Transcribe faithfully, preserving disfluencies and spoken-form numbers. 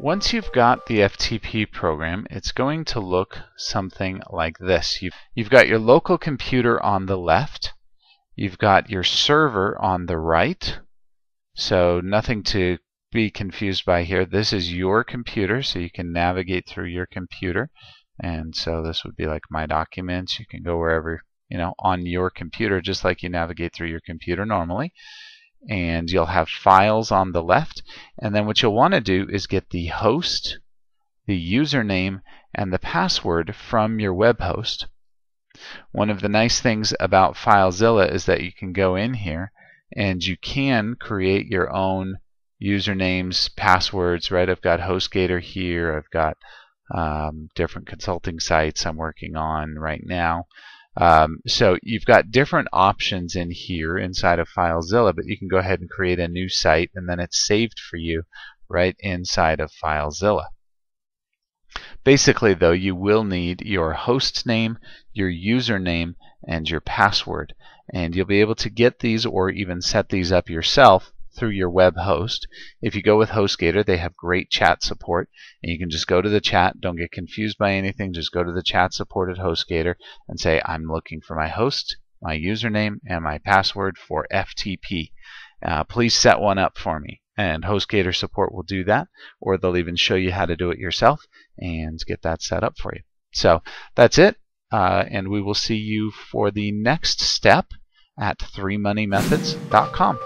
Once you've got the F T P program, it's going to look something like this. You've, you've got your local computer on the left. You've got your server on the right. So nothing to be confused by here. This is your computer, so you can navigate through your computer. And so this would be like My Documents. You can go wherever, you know, on your computer, just like you navigate through your computer normally. And you'll have files on the left, and then what you'll want to do is get the host, the username, and the password from your web host. One of the nice things about FileZilla is that you can go in here and you can create your own usernames, passwords, right? I've got HostGator here, I've got um, different consulting sites I'm working on right now. Um, so you've got different options in here inside of FileZilla, but you can go ahead and create a new site, and then it's saved for you right inside of FileZilla. Basically, though, you will need your host name, your username, and your password, and you'll be able to get these or even set these up yourself through your web host. If you go with HostGator, they have great chat support, and you can just go to the chat. Don't get confused by anything. Just go to the chat support at HostGator and say, I'm looking for my host, my username, and my password for F T P. Uh, please set one up for me. And HostGator support will do that, or they'll even show you how to do it yourself and get that set up for you. So that's it, uh, and we will see you for the next step at three money methods dot com.